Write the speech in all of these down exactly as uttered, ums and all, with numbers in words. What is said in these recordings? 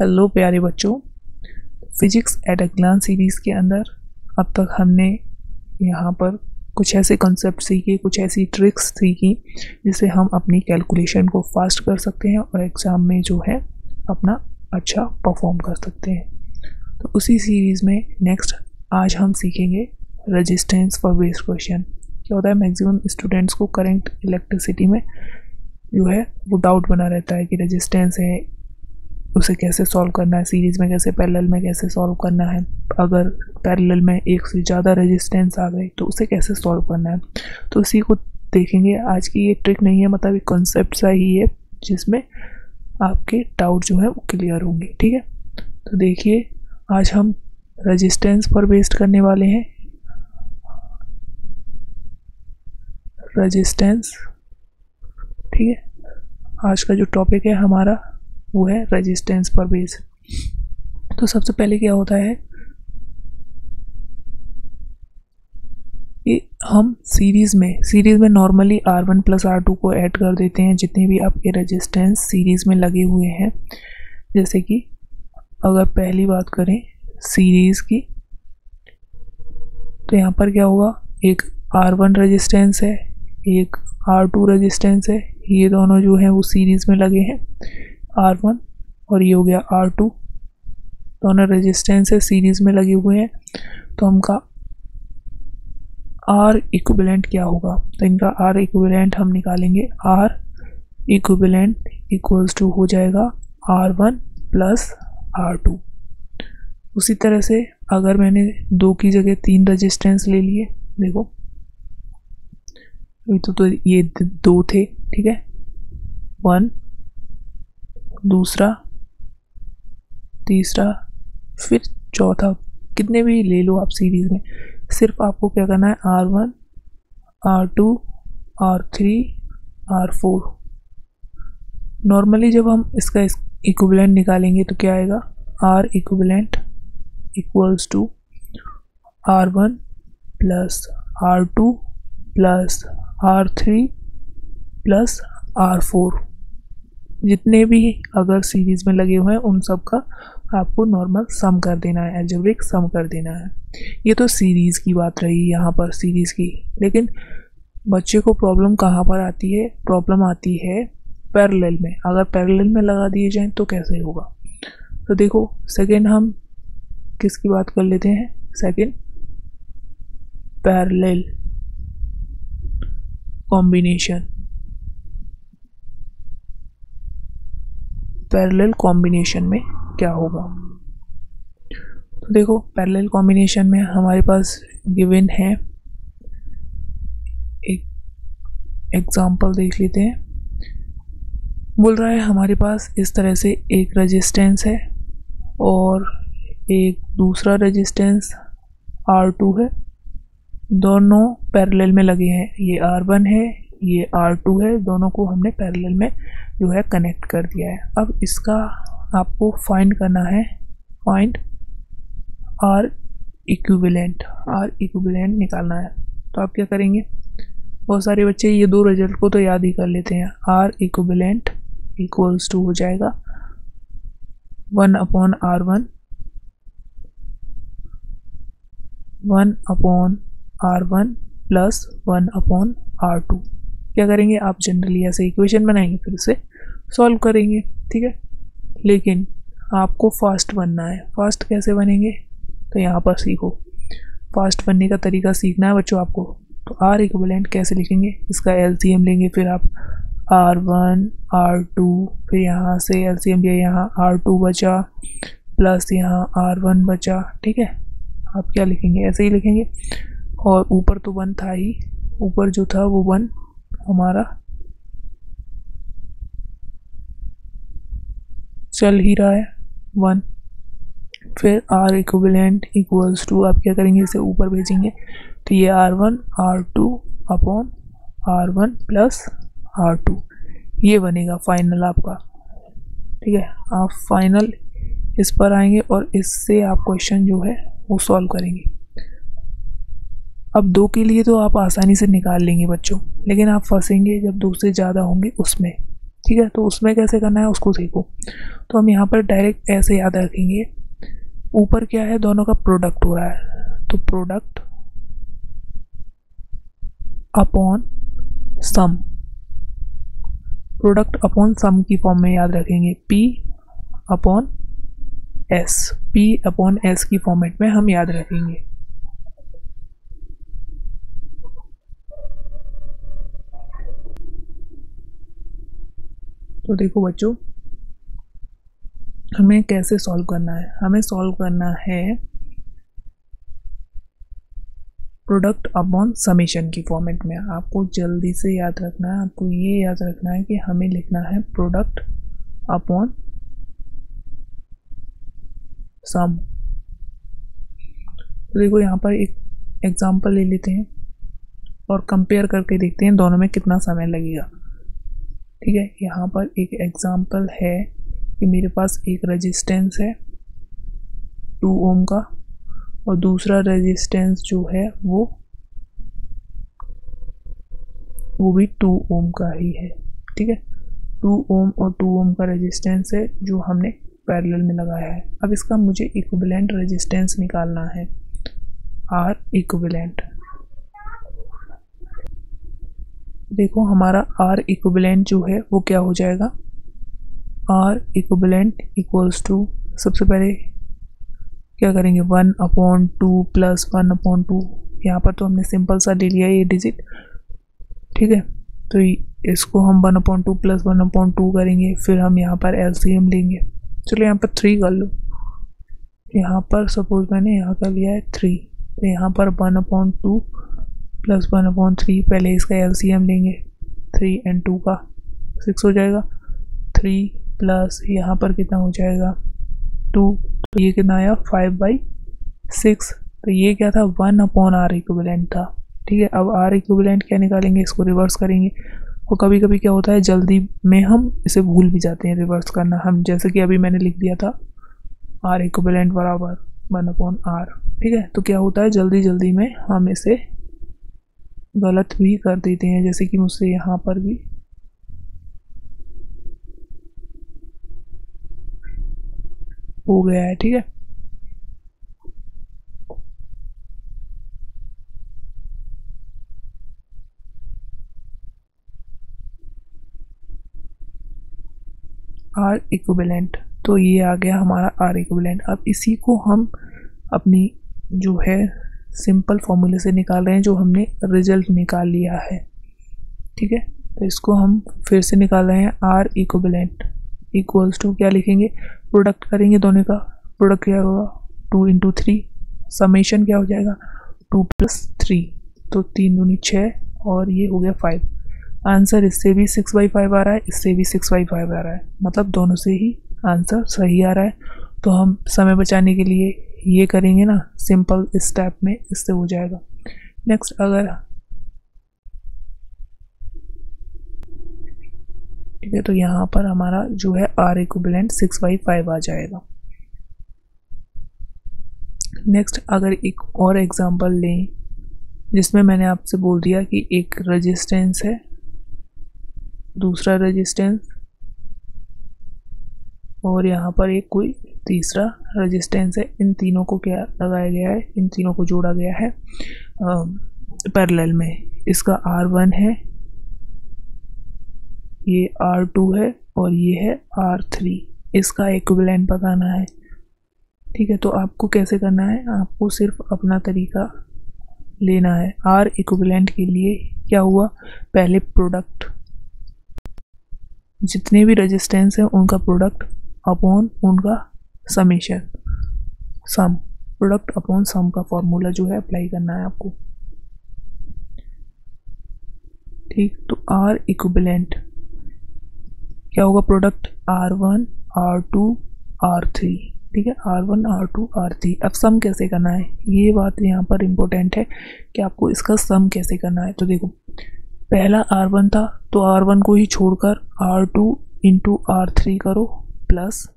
Hello प्यारे बच्चों, physics at a glance series के अंदर अब तक हमने यहाँ पर कुछ ऐसे कॉन्सेप्ट सीखे, कुछ ऐसी ट्रिक्स सीखी जिससे हम अपनी कैलकुलेशन को फास्ट कर सकते हैं और एग्ज़ाम में जो है अपना अच्छा परफॉर्म कर सकते हैं। तो उसी सीरीज़ में नेक्स्ट आज हम सीखेंगे रजिस्टेंस फॉर बेस क्वेश्चन। क्या होता है, मैक्सिमम स्टूडेंट्स को करंट इलेक्ट्रिसिटी में जो है वो डाउट बना रहता है कि रेजिस्टेंस है उसे कैसे सॉल्व करना है, सीरीज़ में कैसे, पैरेलल में कैसे सॉल्व करना है। अगर पैरेलल में एक से ज़्यादा रेजिस्टेंस आ गए तो उसे कैसे सॉल्व करना है। तो उसी को देखेंगे। आज की ये ट्रिक नहीं है, मतलब एक कॉन्सेप्ट सा ही है जिसमें आपके डाउट जो है वो क्लियर होंगे। ठीक है, तो देखिए आज हम रेजिस्टेंस पर बेस्ड करने वाले हैं, रेजिस्टेंस। ठीक है, आज का जो टॉपिक है हमारा वो है रेजिस्टेंस पर बेस। तो सबसे पहले क्या होता है कि हम सीरीज़ में सीरीज़ में normally R one plus R two को ऐड कर देते हैं जितने भी आपके रेजिस्टेंस सीरीज़ में लगे हुए हैं। जैसे कि अगर पहली बात करें सीरीज़ की, तो यहाँ पर क्या होगा, एक आर वन रेजिस्टेंस है, एक आर टू रेजिस्टेंस है, ये दोनों जो हैं वो सीरीज़ में लगे हैं, आर वन और ये हो गया आर टू, दोनों रेजिस्टेंस है सीरीज़ में लगे हुए हैं। तो हमका R इक्विवेलेंट क्या होगा, तो इनका R इक्विवेलेंट हम निकालेंगे। R इक्विवेलेंट इक्वल्स टू हो जाएगा R one plus R two. उसी तरह से अगर मैंने दो की जगह तीन रेजिस्टेंस ले लिए, देखो तो, तो ये दो थे, ठीक है, वन, दूसरा, तीसरा, फिर चौथा। कितने भी ले लो आप सीरीज़ में, सिर्फ आपको क्या करना है, R one R two R three R four. Normally जब हम इसका इक्विवेलेंट निकालेंगे तो क्या आएगा, R equivalent equals to R one plus R two plus R three plus R four. जितने भी अगर सीरीज़ में लगे हुए हैं उन सब का आपको नॉर्मल सम कर देना है, अलजेब्रिक सम कर देना है। ये तो सीरीज़ की बात रही यहाँ पर, सीरीज़ की। लेकिन बच्चे को प्रॉब्लम कहाँ पर आती है, प्रॉब्लम आती है पैरेलल में। अगर पैरेलल में लगा दिए जाएँ तो कैसे होगा। तो देखो सेकेंड हम किसकी बात कर लेते हैं, second parallel combination, parallel combination में क्या होगा। तो देखो पैरेलल कॉम्बिनेशन में हमारे पास गिवन है, एक एग्जांपल देख लेते हैं। बोल रहा है हमारे पास इस तरह से एक रेजिस्टेंस है और एक दूसरा रेजिस्टेंस आर टू है, दोनों पैरेलल में लगे हैं, ये आर वन है ये आर टू है, दोनों को हमने पैरेलल में जो है कनेक्ट कर दिया है। अब इसका आपको फाइंड करना है, find R equivalent, R equivalent निकालना है। तो आप क्या करेंगे, बहुत सारे बच्चे ये दो रिजल्ट को तो याद ही कर लेते हैं। R इक्विवेलेंट इक्वल्स टू हो जाएगा one upon R one, one upon R one plus one upon R two. क्या करेंगे आप, जनरली ऐसे इक्वेशन बनाएंगे फिर उसे सॉल्व करेंगे। ठीक है, लेकिन आपको फास्ट बनना है। फास्ट कैसे बनेंगे, तो यहाँ पर सीखो, फास्ट बनने का तरीका सीखना है बच्चों आपको। तो आर इक्विवेलेंट कैसे लिखेंगे, इसका एलसीएम लेंगे, फिर आप आर वन आर टू, फिर यहाँ से एलसीएम लिया, यहाँ आर टू बचा प्लस यहाँ आर वन बचा। ठीक है, आप क्या लिखेंगे, ऐसे ही लिखेंगे। और ऊपर तो वन था ही, ऊपर जो था वो वन हमारा चल ही रहा है वन। फिर आर इक्विवेलेंट इक्वल्स टू, आप क्या करेंगे इसे ऊपर भेजेंगे, तो ये R one R two upon R one plus R two, ये बनेगा फाइनल आपका। ठीक है, आप फाइनल इस पर आएंगे और इससे आप क्वेश्चन जो है वो सॉल्व करेंगे। अब दो के लिए तो आप आसानी से निकाल लेंगे बच्चों, लेकिन आप फंसेंगे जब दो से ज़्यादा होंगे उसमें। ठीक है, तो उसमें कैसे करना है उसको देखो। तो हम यहाँ पर डायरेक्ट ऐसे याद रखेंगे, ऊपर क्या है दोनों का प्रोडक्ट हो रहा है, तो product upon sum, product upon sum की फॉर्म में याद रखेंगे, P upon S, P upon S की फॉर्मेट में हम याद रखेंगे। तो देखो बच्चों हमें कैसे सॉल्व करना है, हमें सॉल्व करना है प्रोडक्ट अपॉन समेशन की फॉर्मेट में। आपको जल्दी से याद रखना है, आपको ये याद रखना है कि हमें लिखना है प्रोडक्ट अपॉन सम। तो देखो यहाँ पर एक एग्जांपल ले लेते हैं और कंपेयर करके देखते हैं दोनों में कितना समय लगेगा। ठीक है, यहाँ पर एक एग्जांपल है कि मेरे पास एक रेजिस्टेंस है टू ओम का और दूसरा रेजिस्टेंस जो है वो वो भी टू ओम का ही है। ठीक है, टू ओम और टू ओम का रेजिस्टेंस है जो हमने पैरेलल में लगाया है। अब इसका मुझे इक्विवेलेंट रेजिस्टेंस निकालना है, आर इक्विवेलेंट। देखो हमारा आर इक्विवेलेंट जो है वो क्या हो जाएगा, आर इक्विवेलेंट इक्वल्स टू, सबसे पहले क्या करेंगे one upon two plus one upon two, यहाँ पर तो हमने सिंपल सा ले लिया ये डिजिट। ठीक है, तो इसको हम one upon two plus one upon two करेंगे, फिर हम यहाँ पर एलसीएम लेंगे। चलो यहाँ पर थ्री कर लो, यहाँ पर सपोज मैंने यहाँ का लिया है थ्री, तो यहाँ पर one upon two plus one upon three, पहले इसका एलसीएम लेंगे, थ्री एंड टू का सिक्स हो जाएगा, थ्री प्लस यहाँ पर कितना हो जाएगा टू, तो ये कितना आया फाइव बाई सिक्स। तो ये क्या था वन अपॉन आर इक्विवेलेंट था। ठीक है, अब आर इक्विवेलेंट क्या निकालेंगे, इसको रिवर्स करेंगे। और कभी कभी क्या होता है जल्दी में हम इसे भूल भी जाते हैं रिवर्स करना, हम जैसे कि अभी मैंने लिख दिया था आर इक्विवेलेंट बराबर वन अपॉन आर। ठीक है, तो क्या होता है जल्दी जल्दी में हम इसे गलत भी कर देते हैं, जैसे कि मुझसे यहाँ पर भी हो गया है। ठीक है, आर इक्विवेलेंट, तो ये आ गया हमारा आर इक्विवेलेंट। अब इसी को हम अपनी जो है सिंपल फॉर्मूले से निकाल रहे हैं जो हमने रिजल्ट निकाल लिया है। ठीक है, तो इसको हम फिर से निकाल रहे हैं, आर इक्विवेलेंट इक्वल्स टू क्या लिखेंगे, प्रोडक्ट करेंगे दोनों का, प्रोडक्ट क्या होगा टू इंटू थ्री, समेशन क्या हो जाएगा टू प्लस थ्री, तो तीन दूनी छः और ये हो गया फाइव। आंसर इससे भी सिक्स बाई फाइव आ रहा है, इससे भी सिक्स बाई फाइव आ रहा है, मतलब दोनों से ही आंसर सही आ रहा है। तो हम समय बचाने के लिए ये करेंगे ना सिंपल स्टेप में, इससे हो जाएगा। नेक्स्ट, अगर ठीक है तो यहाँ पर हमारा जो है R equivalent six by five आ जाएगा। नेक्स्ट, अगर एक और एग्जांपल लें जिसमें मैंने आपसे बोल दिया कि एक रेजिस्टेंस है, दूसरा रेजिस्टेंस और यहाँ पर एक कोई तीसरा रेजिस्टेंस है, इन तीनों को क्या लगाया गया है, इन तीनों को जोड़ा गया है पैरेलल में। इसका आर वन है, ये आर टू है और ये है आर थ्री, इसका इक्विवेलेंट बताना है। ठीक है, तो आपको कैसे करना है, आपको सिर्फ अपना तरीका लेना है। आर इक्विवेलेंट के लिए क्या हुआ, पहले प्रोडक्ट, जितने भी रेजिस्टेंस हैं उनका प्रोडक्ट अपॉन उनका summation, sum, product upon sum का फॉर्मूला जो है अप्लाई करना है आपको। ठीक, तो आर इक्विवेलेंट क्या होगा, product R one, R two, R three. ठीक है, R one, R two, R three. अब सम कैसे करना है, ये बात यहाँ पर इम्पोर्टेंट है कि आपको इसका सम कैसे करना है। तो देखो पहला आर वन था, तो आर वन को ही छोड़कर R two into R three करो, प्लस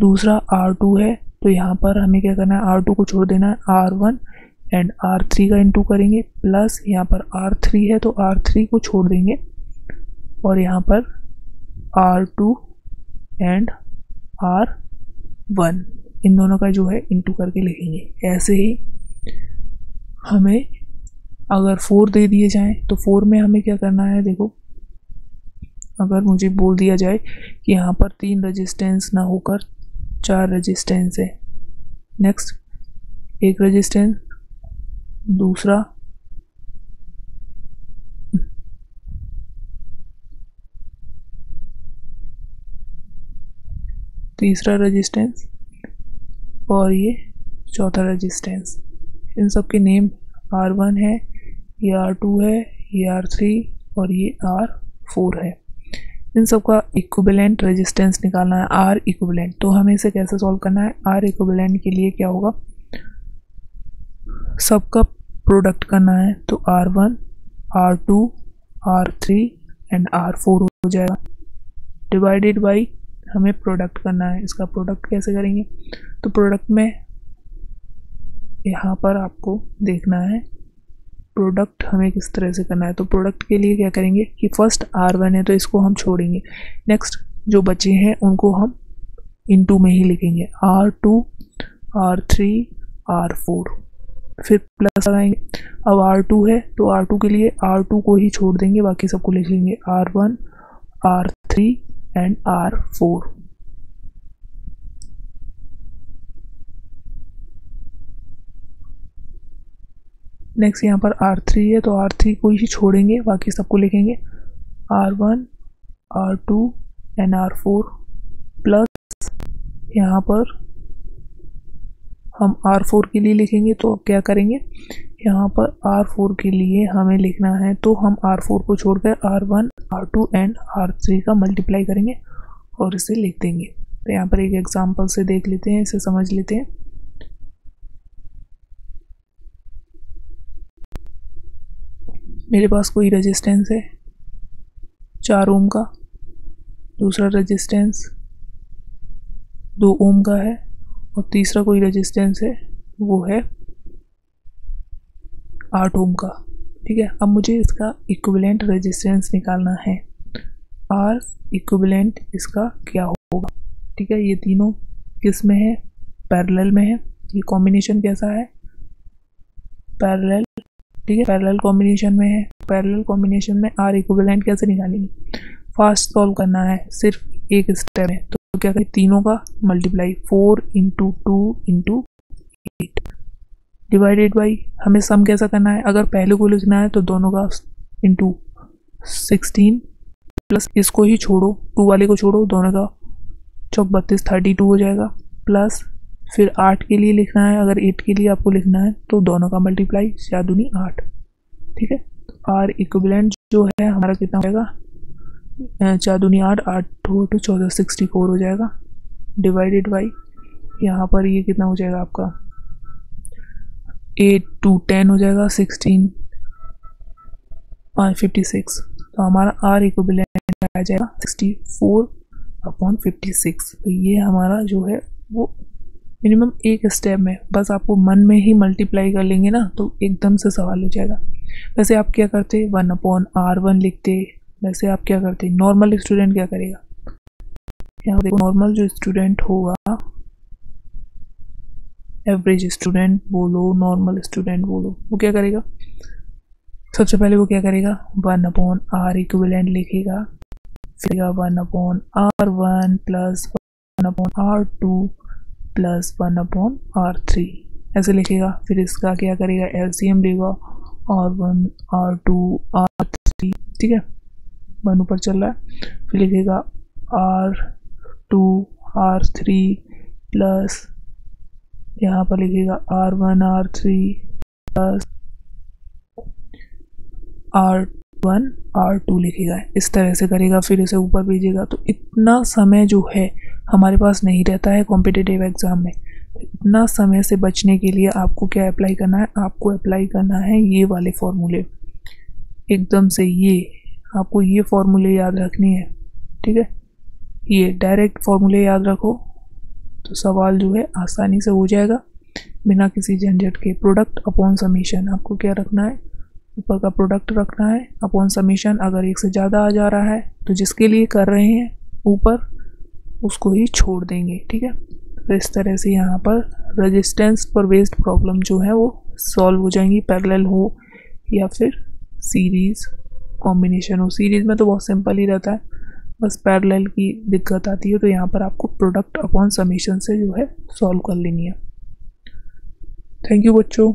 दूसरा आर टू है, तो यहाँ पर हमें क्या करना है आर टू को छोड़ देना है, R one and R three का इंटू करेंगे, प्लस यहाँ पर आर थ्री है तो आर थ्री को छोड़ देंगे और यहाँ पर R two and R one, इन दोनों का जो है इनटू करके लिखेंगे। ऐसे ही हमें अगर फोर दे दिए जाएं तो फोर में हमें क्या करना है, देखो अगर मुझे बोल दिया जाए कि यहाँ पर तीन रेजिस्टेंस ना होकर चार रेजिस्टेंस है, नेक्स्ट एक रेजिस्टेंस, दूसरा तीसरा रेजिस्टेंस और ये चौथा रेजिस्टेंस, इन सब के नेम आर वन है, ये आर टू है, ये आर थ्री और ये आर फोर है। इन सब का इक्विवेलेंट रेजिस्टेंस निकालना है, आर इक्विवेलेंट। तो हमें इसे कैसे सॉल्व करना है, आर इक्विवेलेंट के लिए क्या होगा, सबका प्रोडक्ट करना है, तो R one, R two, R three and R four हो जाएगा, डिवाइडेड बाई हमें प्रोडक्ट करना है। इसका प्रोडक्ट कैसे करेंगे, तो प्रोडक्ट में यहाँ पर आपको देखना है प्रोडक्ट हमें किस तरह से करना है। तो प्रोडक्ट के लिए क्या करेंगे कि फर्स्ट आर वन है तो इसको हम छोड़ेंगे, नेक्स्ट जो बचे हैं उनको हम इनटू में ही लिखेंगे, R two, R three, R four, फिर प्लस लगाएंगे। अब आर टू है तो आर टू के लिए आर टू को ही छोड़ देंगे, बाकी सबको लिख लेंगे R one, R three and R four. Next यहाँ पर आर थ्री है तो आर थ्री को ही छोड़ेंगे, बाकी सबको लिखेंगे R one, R two and R four, plus यहाँ पर हम आर फोर के लिए लिखेंगे तो क्या करेंगे, यहाँ पर आर फोर के लिए हमें लिखना है तो हम आर फोर को छोड़कर R one, R two and R three का मल्टीप्लाई करेंगे और इसे लिख देंगे। तो यहाँ पर एक एग्जांपल से देख लेते हैं, इसे समझ लेते हैं। मेरे पास कोई रेजिस्टेंस है चार ओम का, दूसरा रेजिस्टेंस दो ओम का है और तीसरा कोई रेजिस्टेंस है वो है आठ ओम का, ठीक है। अब मुझे इसका इक्विवेलेंट रेजिस्टेंस निकालना है, आर इक्विवेलेंट इसका क्या होगा, ठीक है। ये तीनों किस में है, पैरेलल में है, ये कॉम्बिनेशन कैसा है, पैरेलल, ठीक है, पैरेलल कॉम्बिनेशन में है। पैरेलल कॉम्बिनेशन में आर इक्विवेलेंट कैसे निकालेंगे, फास्ट सॉल्व करना है, सिर्फ एक स्टेप है। तो तो क्या करें, तीनों का multiply, four into two into eight divided by हमें सम कैसा करना है, अगर पहले को लिखना है तो दोनों का इंटू सिक्सटीन, प्लस इसको ही छोड़ो, टू वाले को छोड़ो, दोनों का चौक बत्तीस, थर्टी टू हो जाएगा, प्लस फिर आठ के लिए लिखना है, अगर एट के लिए आपको लिखना है तो दोनों का मल्टीप्लाई, चार दूनी आठ, ठीक है। आर इक्विवेलेंट जो है हमारा कितना हो जाएगा, चार दूनी आठ, आठ टू टू चौदह, सिक्सटी फोर हो जाएगा, डिवाइडेड बाई यहाँ पर ये कितना हो जाएगा आपका, एट टू टेन हो जाएगा, सिक्सटीन पाँच फिफ्टी सिक्स। तो हमारा आर इक्विवेलेंट आ जाएगा sixty four upon fifty six. तो ये हमारा जो है वो मिनिमम एक स्टेप में, बस आपको मन में ही मल्टीप्लाई कर लेंगे ना तो एकदम से सवाल हो जाएगा। वैसे आप क्या करते, वन अपॉन आर वन लिखते, वैसे आप क्या करते, नॉर्मल स्टूडेंट क्या करेगा, यहाँ देखो नॉर्मल जो स्टूडेंट होगा, एवरेज स्टूडेंट बोलो, नॉर्मल स्टूडेंट बोलो, वो क्या करेगा, सबसे पहले वो क्या करेगा, वन अपॉन आर इक्विवेलेंट लिखेगा, फिर one upon R one plus one upon R two plus one upon R three, ऐसे लिखेगा। फिर इसका क्या करेगा, एलसीएम लेगा, R one R two R three, ठीक है, वन ऊपर चल रहा है, फिर लिखेगा R two R three plus यहाँ पर लिखेगा R one R three plus R one R two लिखेगा, इस तरह से करेगा, फिर इसे ऊपर भेजेगा। तो इतना समय जो है हमारे पास नहीं रहता है कॉम्पिटिटिव एग्ज़ाम में, इतना समय से बचने के लिए आपको क्या अप्लाई करना है, आपको अप्लाई करना है ये वाले फॉर्मूले एकदम से, ये आपको ये फॉर्मूले याद रखनी है, ठीक है, ये डायरेक्ट फॉर्मूले याद रखो तो सवाल जो है आसानी से हो जाएगा बिना किसी झंझट के। प्रोडक्ट अपॉन समेशन, आपको क्या रखना है, ऊपर का प्रोडक्ट रखना है, अपॉन समेशन अगर एक से ज़्यादा आ जा रहा है तो जिसके लिए कर रहे हैं ऊपर उसको ही छोड़ देंगे, ठीक है। तो इस तरह से यहाँ पर रेजिस्टेंस पर बेस्ड प्रॉब्लम जो है वो सॉल्व हो जाएंगी, पैरेलल हो या फिर सीरीज़ कॉम्बिनेशन हो। सीरीज़ में तो बहुत सिंपल ही रहता है, बस पैरेलल की दिक्कत आती है। तो यहाँ पर आपको प्रोडक्ट अपॉन समेशन से जो है सॉल्व कर लेनी है। थैंक यू बच्चों।